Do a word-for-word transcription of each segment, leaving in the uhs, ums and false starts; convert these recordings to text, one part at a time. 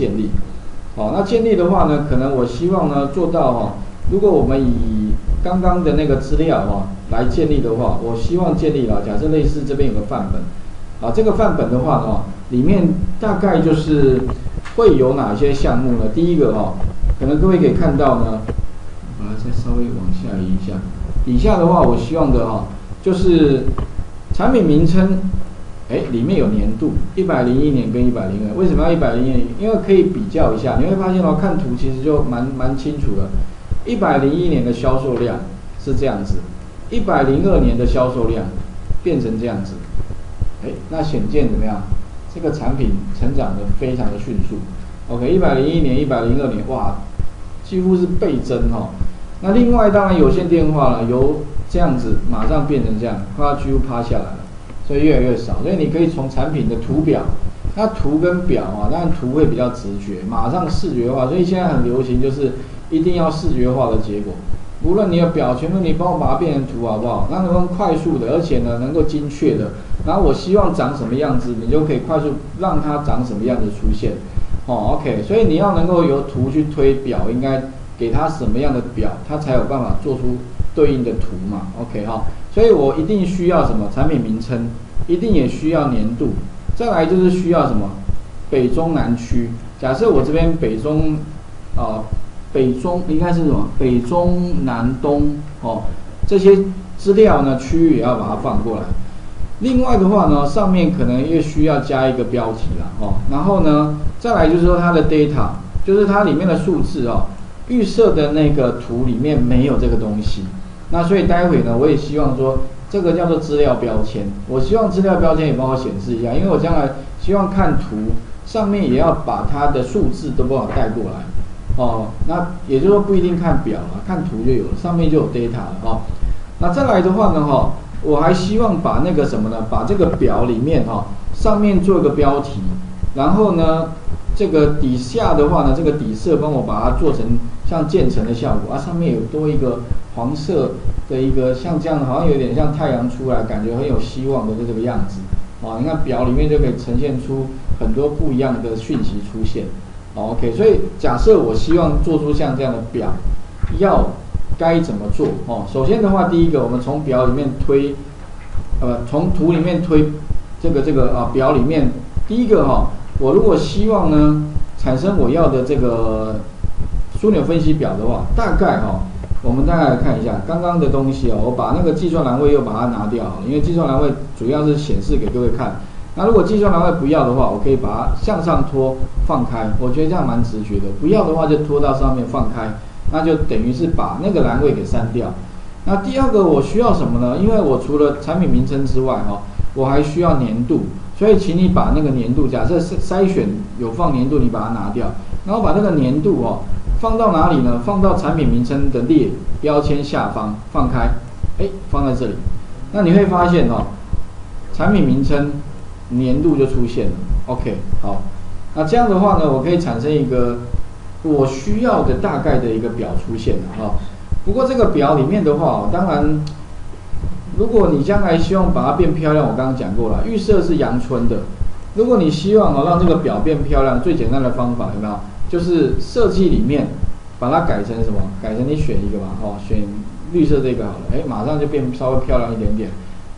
建立。好，那建立的话呢，可能我希望呢做到哈、啊，如果我们以刚刚的那个资料哈、啊、来建立的话，我希望建立了，假设类似这边有个范本，啊，这个范本的话哈、啊，里面大概就是会有哪些项目呢？第一个哈、啊，可能各位可以看到呢，我来再稍微往下移一下，以下的话我希望的哈、啊，就是产品名称。 哎，里面有年度， 一百零一年跟一百零二，为什么要一百零一年？因为可以比较一下，你会发现哦，看图其实就蛮蛮清楚的。一百零一年的销售量是这样子， 一百零二年的销售量变成这样子，哎，那显见怎么样？这个产品成长的非常的迅速。OK，一百零一 年、一百零二年，哇，几乎是倍增哦。那另外当然有线电话了，由这样子马上变成这样，它几乎趴下来了。 所以越来越少，所以你可以从产品的图表，那图跟表啊，当然图会比较直觉，马上视觉化，所以现在很流行就是一定要视觉化的结果，无论你的表全部你帮我把它变成图好不好？让它们快速的，而且呢能够精确的，然后我希望长什么样子，你就可以快速让它长什么样子出现，哦 ，OK， 所以你要能够由图去推表，应该给它什么样的表，它才有办法做出对应的图嘛 ，OK 哈。 所以我一定需要什么产品名称，一定也需要年度，再来就是需要什么北中南区。假设我这边北中，啊、呃、北中应该是什么北中南东哦，这些资料呢区域也要把它放过来。另外的话呢，上面可能也需要加一个标题啦哦，然后呢再来就是说它的 data， 就是它里面的数字哦，预设的那个图里面没有这个东西。 那所以待会呢，我也希望说，这个叫做资料标签。我希望资料标签也帮我显示一下，因为我将来希望看图上面也要把它的数字都帮我带过来。哦，那也就是说不一定看表啊，看图就有了，上面就有 data 了哦。那再来的话呢，哈、哦，我还希望把那个什么呢，把这个表里面哈、哦，上面做一个标题，然后呢，这个底下的话呢，这个底色帮我把它做成像渐层的效果啊，上面有多一个。 黄色的一个像这样的，好像有点像太阳出来，感觉很有希望的这个样子。哦，你看表里面就可以呈现出很多不一样的讯息出现。哦、OK， 所以假设我希望做出像这样的表，要该怎么做？哦，首先的话，第一个我们从表里面推，呃，从图里面推这个这个啊表里面，第一个哈、哦，我如果希望呢产生我要的这个枢纽分析表的话，大概哈、哦。 我们大概来看一下刚刚的东西哦，我把那个计算栏位又把它拿掉，因为计算栏位主要是显示给各位看。那如果计算栏位不要的话，我可以把它向上拖放开，我觉得这样蛮直觉的。不要的话就拖到上面放开，那就等于是把那个栏位给删掉。那第二个我需要什么呢？因为我除了产品名称之外哈、哦，我还需要年度，所以请你把那个年度，假设筛选有放年度，你把它拿掉，然后把那个年度哦。 放到哪里呢？放到产品名称的列标签下方放开，哎，放在这里。那你会发现哦，产品名称、年度就出现了。OK， 好，那这样的话呢，我可以产生一个我需要的大概的一个表出现了哈、哦。不过这个表里面的话、哦，当然，如果你将来希望把它变漂亮，我刚刚讲过了，预设是阳春的。如果你希望哦让这个表变漂亮，最简单的方法有没有？ 就是设计里面，把它改成什么？改成你选一个吧，哦，选绿色这个好了，哎，马上就变稍微漂亮一点点。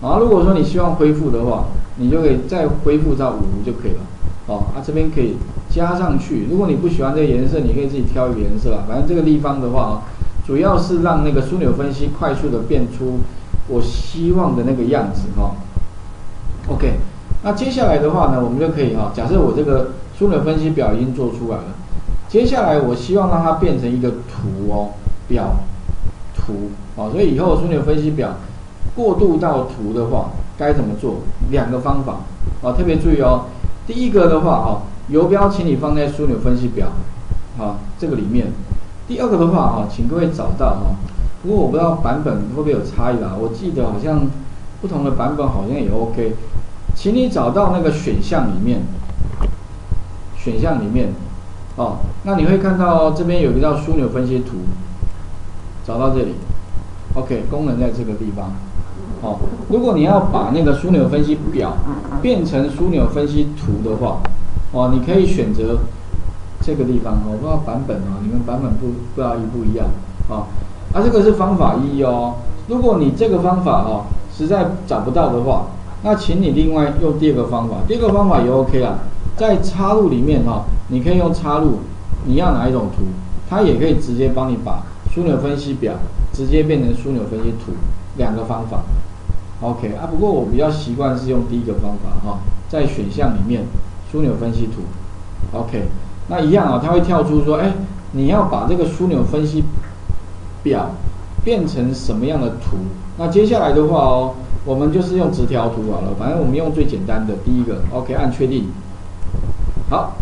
然后如果说你希望恢复的话，你就可以再恢复到五就可以了，哦，啊这边可以加上去。如果你不喜欢这个颜色，你可以自己挑一个颜色啦。反正这个地方的话，主要是让那个枢纽分析快速的变出我希望的那个样子，哈、哦。OK， 那接下来的话呢，我们就可以哈、哦，假设我这个枢纽分析表已经做出来了。 接下来我希望让它变成一个图哦，表图哦，所以以后枢纽分析表过渡到图的话，该怎么做？两个方法哦，特别注意哦。第一个的话哦，游标请你放在枢纽分析表啊、哦、这个里面。第二个的话哦，请各位找到哦，不过我不知道版本会不会有差异啦，我记得好像不同的版本好像也 OK， 请你找到那个选项里面，选项里面。 哦，那你会看到这边有一个叫枢纽分析图，找到这里 ，OK， 功能在这个地方。哦，如果你要把那个枢纽分析表变成枢纽分析图的话，哦，你可以选择这个地方我不知道版本哦，你们版本不不知道一不一样啊？啊，这个是方法一哦。如果你这个方法哦实在找不到的话，那请你另外用第二个方法。第二个方法也 OK 啊，在插入里面哦，你可以用插入，你要哪一种图，它也可以直接帮你把枢纽分析表直接变成枢纽分析图，两个方法。OK 啊，不过我比较习惯是用第一个方法哈、哦，在选项里面枢纽分析图。OK， 那一样啊、哦，它会跳出说，哎，你要把这个枢纽分析表变成什么样的图？那接下来的话哦，我们就是用直条图好了，反正我们用最简单的第一个。OK， 按确定。好，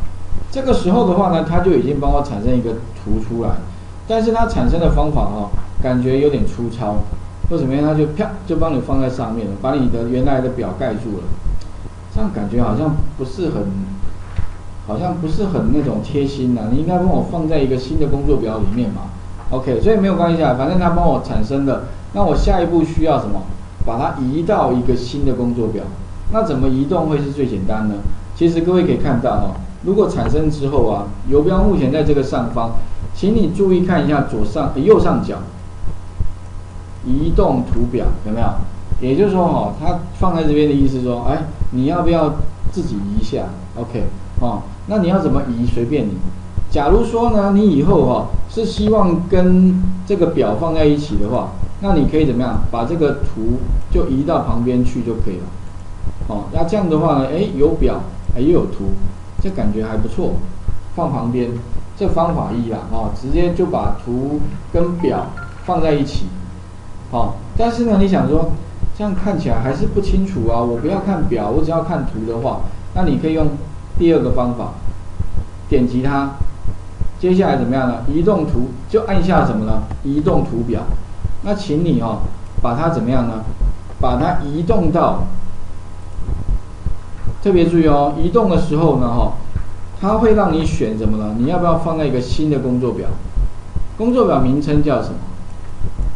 这个时候的话呢，它就已经帮我产生一个图出来，但是它产生的方法哦，感觉有点粗糙。为什么它就啪就帮你放在上面了，把你的原来的表盖住了，这样感觉好像不是很，好像不是很那种贴心呐、啊。你应该帮我放在一个新的工作表里面嘛。OK， 所以没有关系啊，反正它帮我产生的，那我下一步需要什么？把它移到一个新的工作表。那怎么移动会是最简单呢？其实各位可以看到哦，如果产生之后啊，游标目前在这个上方，请你注意看一下左上、呃、右上角。移动图表有没有？也就是说哈、哦，它放在这边的意思说，哎，你要不要自己移一下 ？OK， 哦，那你要怎么移随便你。假如说呢，你以后哈、哦、是希望跟这个表放在一起的话，那你可以怎么样？把这个图就移到旁边去就可以了。哦，那这样的话呢，哎，有表，哎又有图，这感觉还不错，放旁边。这方法一啦，哦，直接就把图跟表放在一起。好、哦，但是呢，你想说这样看起来还是不清楚啊。我不要看表，我只要看图的话，那你可以用第二个方法，点击它，接下来怎么样呢？移动图就按下什么呢？移动图表。那请你哦，把它怎么样呢？把它移动到，特别注意哦，移动的时候呢，哈、哦，它会让你选什么呢？你要不要放在一个新的工作表？工作表名称叫什么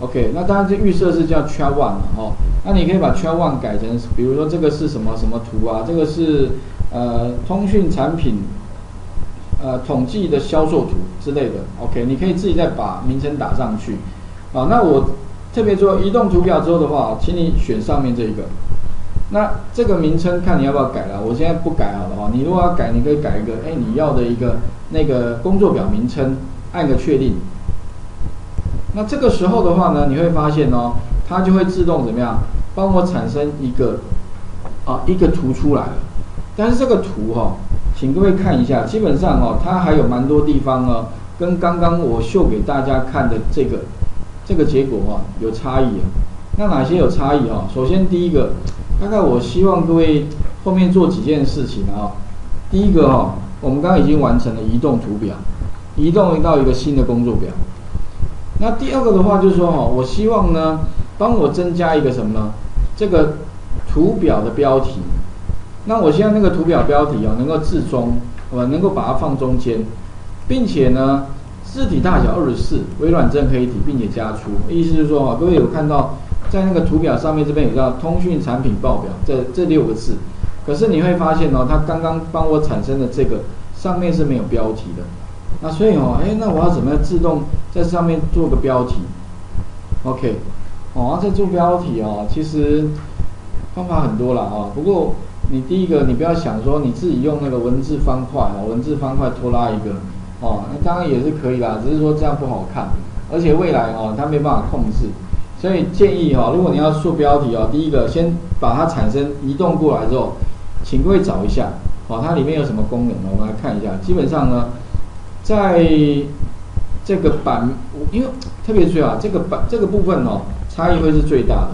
？OK， 那当然这预设是叫 chart one 嘛，哦，那你可以把 chart one 改成，比如说这个是什么什么图啊，这个是呃通讯产品呃统计的销售图之类的 ，OK， 你可以自己再把名称打上去，啊，那我特别做移动图表之后的话，请你选上面这一个，那这个名称看你要不要改了，我现在不改好了哦，你如果要改，你可以改一个，哎、欸，你要的一个那个工作表名称，按个确定。那这个时候的话呢，你会发现哦，它就会自动怎么样，帮我产生一个啊一个图出来了。但是这个图哈、哦，请各位看一下，基本上哦，它还有蛮多地方哦，跟刚刚我秀给大家看的这个这个结果哈、哦、有差异啊。那哪些有差异哈、哦？首先第一个，大概我希望各位后面做几件事情啊、哦。第一个哈、哦，我们刚刚已经完成了移动图表，移动到一个新的工作表。那第二个的话就是说哈，我希望呢，帮我增加一个什么呢？这个图表的标题。那我现在那个图表标题啊，能够置中，我能够把它放中间，并且呢，字体大小二十四，微软正黑体，并且加粗。意思就是说哈，各位有看到在那个图表上面这边有叫通讯产品报表，这这六个字。可是你会发现哦，它刚刚帮我产生的这个上面是没有标题的。那所以哦，哎，那我要怎么样自动在上面做个标题 ？OK， 哦，在做标题哦，其实方法很多啦啊、哦。不过你第一个，你不要想说你自己用那个文字方块啊、哦，文字方块拖拉一个哦，那当然也是可以啦，只是说这样不好看，而且未来哦，它没办法控制。所以建议哦，如果你要做标题哦，第一个先把它产生移动过来之后，请各位找一下哦，它里面有什么功能？我们来看一下，基本上呢。在这个版，因为特别注意啊，这个版这个部分哦，差异会是最大的。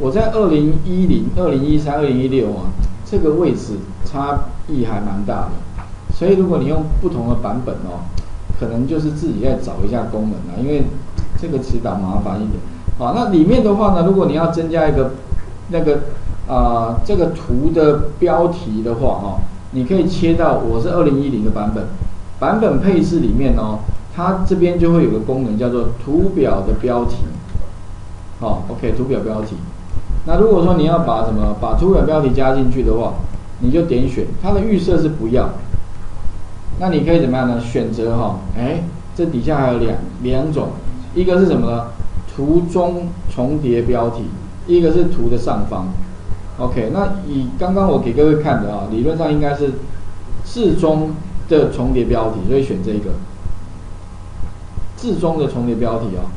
我在二零一零、二零一三、二零一六啊，这个位置差异还蛮大的。所以如果你用不同的版本哦，可能就是自己再找一下功能啊，因为这个迟早麻烦一点。好，那里面的话呢，如果你要增加一个那个啊、呃、这个图的标题的话哦，你可以切到我是二零一零的版本。版本配置里面哦，它这边就会有个功能叫做图表的标题，好、哦、，OK， 图表标题。那如果说你要把什么把图表标题加进去的话，你就点选它的预设是不要，那你可以怎么样呢？选择哈、哦，哎，这底下还有两两种，一个是什么呢？图中重叠标题，一个是图的上方。OK， 那以刚刚我给各位看的啊、哦，理论上应该是字中的重叠标题，所以选这一个字中的重叠标题啊、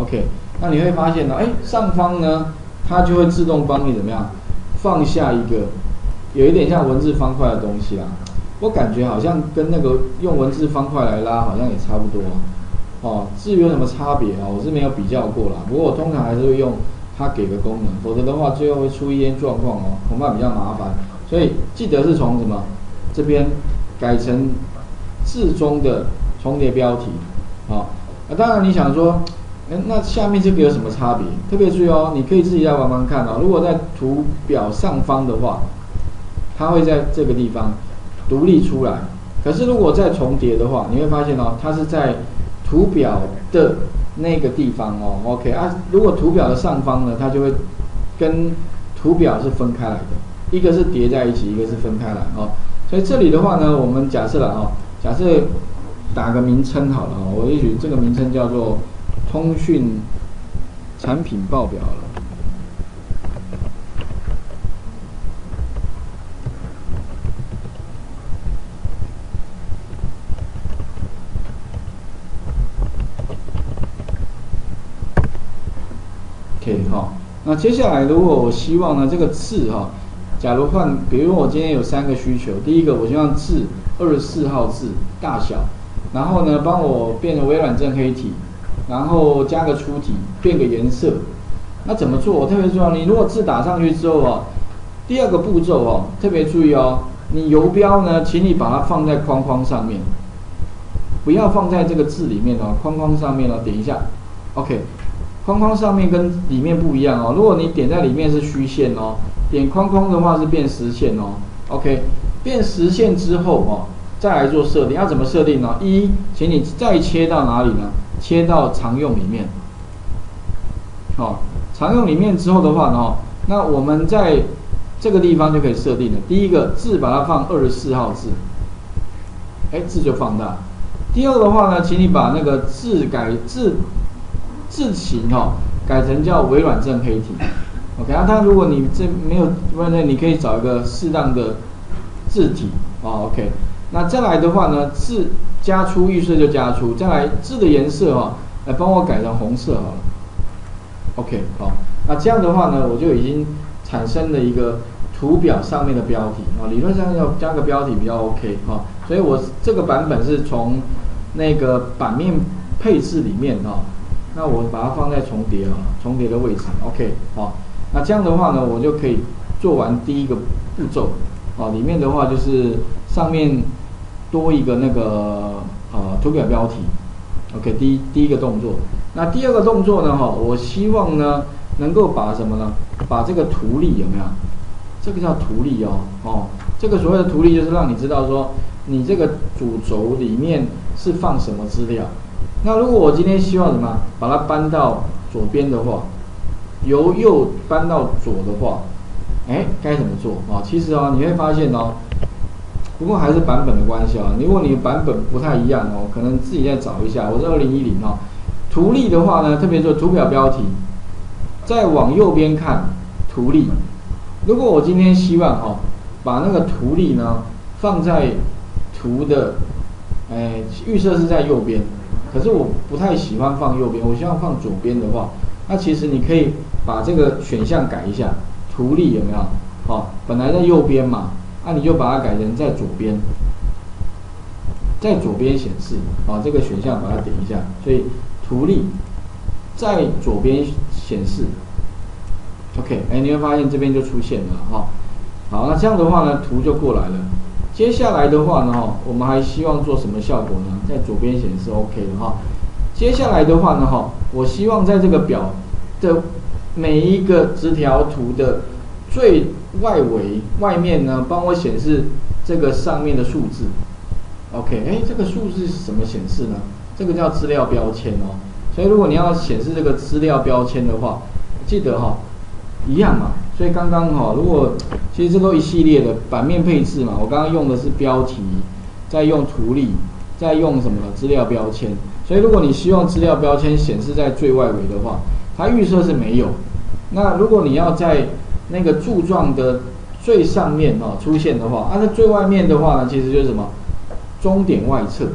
哦。OK， 那你会发现呢，哎，上方呢，它就会自动帮你怎么样放下一个有一点像文字方块的东西啦。我感觉好像跟那个用文字方块来拉好像也差不多哦。至于有什么差别啊，我是没有比较过啦。不过我通常还是会用它给的功能，否则的话最后会出一些状况哦，恐怕比较麻烦。所以记得是从什么这边改成字中的重叠标题啊、哦。当然你想说，哎，那下面这个有什么差别？特别注意哦，你可以自己来玩玩看哦。如果在图表上方的话，它会在这个地方独立出来，可是如果再重叠的话，你会发现哦，它是在图表的那个地方哦。OK 啊，如果图表的上方呢，它就会跟图表是分开来的，一个是叠在一起，一个是分开来哦。所以这里的话呢，我们假设了哦，假设打个名称好了哦，我也许这个名称叫做通讯产品报表了。OK 哈，那接下来如果我希望呢这个字哈，假如换，比如我今天有三个需求，第一个我希望字二十四号字大小，然后呢帮我变成微软正黑体，然后加个粗体，变个颜色，那怎么做？我特别注意，你如果字打上去之后啊，第二个步骤哦，特别注意哦，你游标呢，请你把它放在框框上面，不要放在这个字里面哦，框框上面哦，点一下 ，OK。框框上面跟里面不一样哦，如果你点在里面是虚线哦，点框框的话是变实线哦。OK， 变实线之后哦，再来做设定，要怎么设定呢？一，请你再切到哪里呢？切到常用里面。哦，常用里面之后的话呢，那我们在这个地方就可以设定了。第一个字把它放二十四号字，哎，字就放大。第二个的话呢，请你把那个字改字。字形哈、哦、改成叫微软正黑体 ，OK 啊，但如果你这没有，不然你可以找一个适当的字体啊、哦、，OK。那再来的话呢，字加粗预设就加粗，再来字的颜色哈、哦，来帮我改成红色好了 ，OK 好、哦。那这样的话呢，我就已经产生了一个图表上面的标题啊、哦，理论上要加个标题比较 OK 哈、哦，所以我这个版本是从那个版面配置里面哈、哦。那我把它放在重叠啊，重叠的位置 ，OK， 好、哦，那这样的话呢，我就可以做完第一个步骤，啊、哦，里面的话就是上面多一个那个呃图表标题 ，OK， 第一第一个动作，那第二个动作呢，哈、哦，我希望呢能够把什么呢？把这个图例有没有？这个叫图例哦，哦，这个所谓的图例就是让你知道说你这个主轴里面是放什么资料。那如果我今天希望什么，把它搬到左边的话，由右搬到左的话，哎，该怎么做啊、哦？其实啊、哦，你会发现哦，不过还是版本的关系啊、哦。如果你版本不太一样哦，可能自己再找一下。我是二零一零哦，图例的话呢，特别做图表标题，再往右边看图例。如果我今天希望哈、哦，把那个图例呢放在图的，哎，预设是在右边。可是我不太喜欢放右边，我希望放左边的话，那其实你可以把这个选项改一下，图例有没有？好、哦，本来在右边嘛，那、啊、你就把它改成在左边，在左边显示，啊、哦，这个选项把它点一下，所以图例在左边显示。OK， 哎，你会发现这边就出现了哈、哦。好，那这样的话呢，图就过来了。接下来的话呢，哈，我们还希望做什么效果呢？在左边显示 OK 的哈。接下来的话呢，哈，我希望在这个表的每一个直条图的最外围外面呢，帮我显示这个上面的数字。OK， 哎，这个数字是怎么显示呢？这个叫资料标签哦。所以如果你要显示这个资料标签的话，记得哈、哦。一样嘛，所以刚刚哈、哦，如果其实这都一系列的版面配置嘛，我刚刚用的是标题，再用图例，再用什么资料标签。所以如果你希望资料标签显示在最外围的话，它预设是没有。那如果你要在那个柱状的最上面哦出现的话，啊，那最外面的话呢，其实就是什么终点外侧。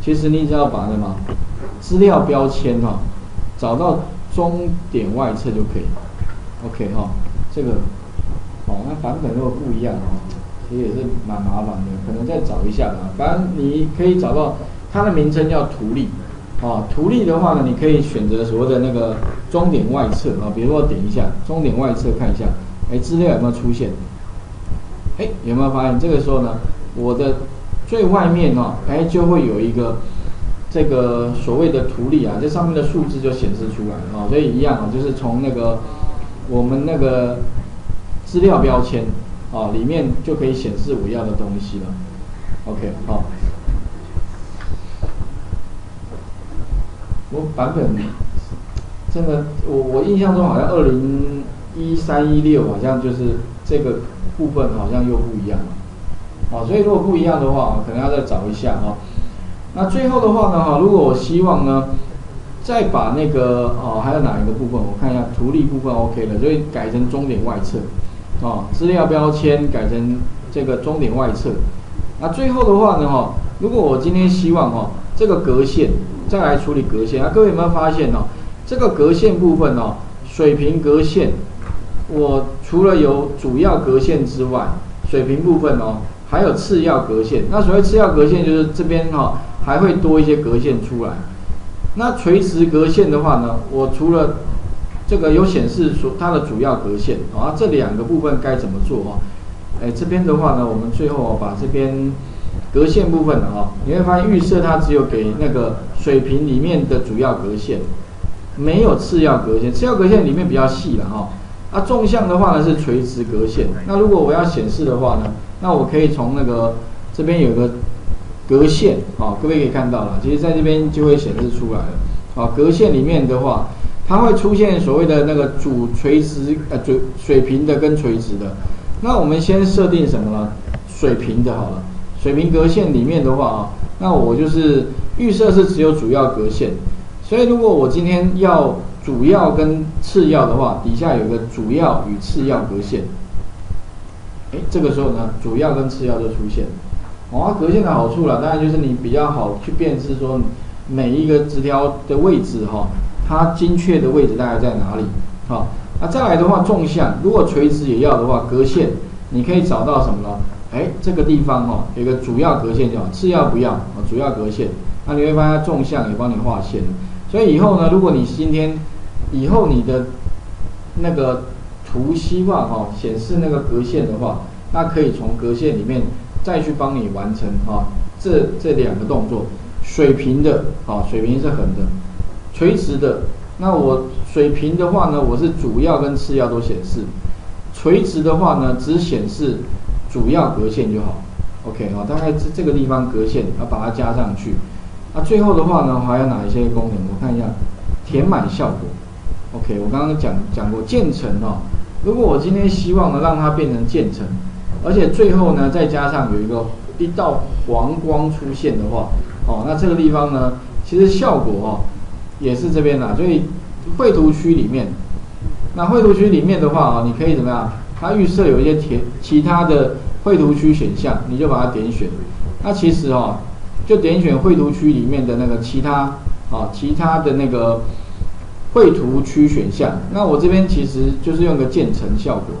其实你只要把什么资料标签哦找到终点外侧就可以。OK 哈、哦，这个哦，那版本如果不一样哦，其实也是蛮麻烦的，可能再找一下吧。反正你可以找到它的名称叫图例。哦，图例的话呢，你可以选择所谓的那个终点外侧啊、哦，比如说点一下终点外侧看一下，哎，资料有没有出现？哎，有没有发现这个时候呢，我的最外面哦，哎就会有一个这个所谓的图例啊，这上面的数字就显示出来哦，所以一样啊、哦，就是从那个我们那个资料标签啊、哦、里面就可以显示我要的东西了。OK， 好、哦。我版本真的，我我印象中好像二零一三一六好像就是这个部分好像又不一样了，哦，所以如果不一样的话，可能要再找一下哈、哦。那最后的话呢，哈，如果我希望呢，再把那个哦，还有哪一个部分？我看一下图例部分 OK 了，所以改成终点外侧，哦，资料标签改成这个终点外侧。那最后的话呢，哈、哦，如果我今天希望哈、哦，这个格线。再来处理格线啊，各位有没有发现哦？这个格线部分哦，水平格线，我除了有主要格线之外，水平部分哦，还有次要格线。那所谓次要格线，就是这边哦，还会多一些格线出来。那垂直格线的话呢，我除了这个有显示说它的主要格线啊、哦，这两个部分该怎么做哦？哎，这边的话呢，我们最后、哦、把这边。格线部分的哦，你会发现预设它只有给那个水平里面的主要格线，没有次要格线。次要格线里面比较细了哈。啊，纵向的话呢是垂直格线。那如果我要显示的话呢，那我可以从那个这边有个格线啊、哦，各位可以看到了，其实在这边就会显示出来了。啊、哦，格线里面的话，它会出现所谓的那个主垂直呃水水平的跟垂直的。那我们先设定什么呢？水平的好了。水平格线里面的话啊，那我就是预设是只有主要格线，所以如果我今天要主要跟次要的话，底下有个主要与次要格线，哎，这个时候呢，主要跟次要就出现。哦，格线的好处啦，当然就是你比较好去辨识说每一个直条的位置哈、哦，它精确的位置大概在哪里。好、哦，那再来的话，纵向如果垂直也要的话，格线你可以找到什么呢？哎，这个地方哦，有个主要格线叫次要不要啊，主要格线，那你会发现纵向也帮你画线。所以以后呢，如果你今天以后你的那个图希望哈、哦、显示那个格线的话，那可以从格线里面再去帮你完成哈、哦、这这两个动作，水平的啊、哦、水平是横的，垂直的。那我水平的话呢，我是主要跟次要都显示，垂直的话呢，只显示。主要格线就好 ，OK 啊、哦，大概这这个地方格线要把它加上去。那、啊、最后的话呢，还有哪一些功能？我看一下，填满效果。OK， 我刚刚讲讲过渐层哦。如果我今天希望呢让它变成渐层，而且最后呢再加上有一个一道黄光出现的话，哦，那这个地方呢其实效果哦也是这边啦。所以绘图区里面，那绘图区里面的话啊、哦，你可以怎么样？它预设有一些填其他的绘图区选项，你就把它点选。那其实哦，就点选绘图区里面的那个其他啊、哦，其他的那个绘图区选项。那我这边其实就是用个渐层效果。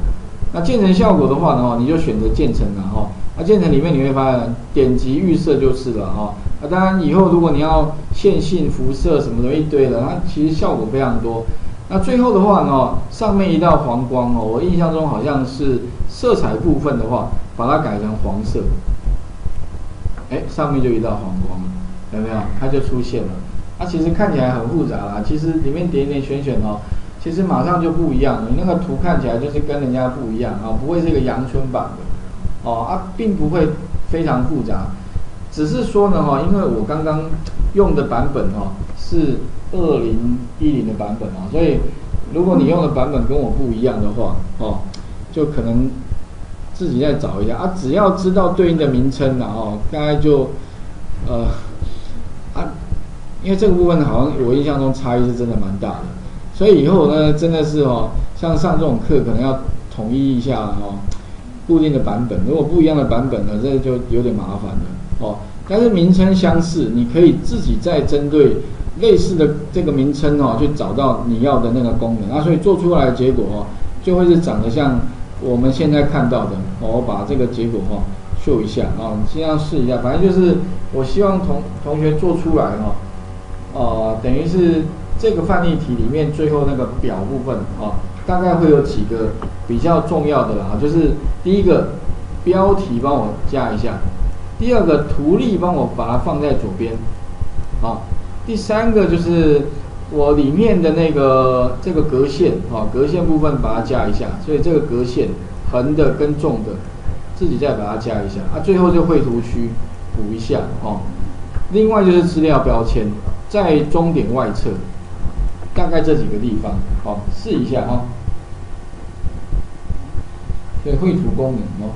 那渐层效果的话呢，你就选择渐层然后，那渐层里面你会发现点击预设就是了哈。那当然以后如果你要线性辐射什么的一堆的，它其实效果非常多。那最后的话呢，上面一道黄光哦，我印象中好像是色彩部分的话，把它改成黄色，哎，上面就一道黄光了，有没有？它就出现了。它、啊、其实看起来很复杂啦，其实里面点点选选哦，其实马上就不一样了。你那个图看起来就是跟人家不一样啊、哦，不会是一个阳春版的哦，啊，并不会非常复杂，只是说呢哈、哦，因为我刚刚用的版本哦是。二零一零的版本啊，所以如果你用的版本跟我不一样的话，哦，就可能自己再找一下啊。只要知道对应的名称了哦，大概就呃啊，因为这个部分好像我印象中差异是真的蛮大的，所以以后呢真的是哦，像上这种课可能要统一一下哦，固定的版本。如果不一样的版本呢，这就有点麻烦了哦。但是名称相似，你可以自己再针对类似的这个名称哦，去找到你要的那个功能啊，所以做出来的结果哦，就会是长得像我们现在看到的哦。我把这个结果哦秀一下啊，你先要试一下，反正就是我希望同同学做出来哦，呃，等于是这个范例题里面最后那个表部分哦，大概会有几个比较重要的啦，就是第一个标题帮我加一下。第二个图例帮我把它放在左边，啊，第三个就是我里面的那个这个格线，啊，格线部分把它加一下，所以这个格线横的跟纵的，自己再把它加一下，啊，最后就绘图区补一下，哦、啊，另外就是资料标签在终点外侧，大概这几个地方，哦、啊，试一下啊，对，绘图功能哦。